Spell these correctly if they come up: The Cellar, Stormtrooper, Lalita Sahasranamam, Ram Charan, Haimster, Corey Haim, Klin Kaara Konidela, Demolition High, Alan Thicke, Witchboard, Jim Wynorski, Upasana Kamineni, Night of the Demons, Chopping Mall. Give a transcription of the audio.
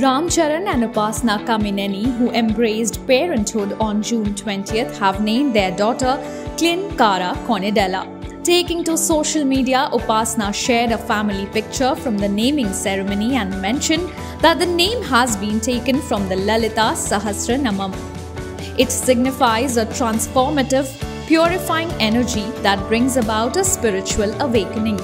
Ram Charan and Upasana Kamineni, who embraced parenthood on June 20th, have named their daughter Klin Kaara Konidela. Taking to social media, Upasana shared a family picture from the naming ceremony and mentioned that the name has been taken from the Lalita Sahasranamam. It signifies a transformative, purifying energy that brings about a spiritual awakening.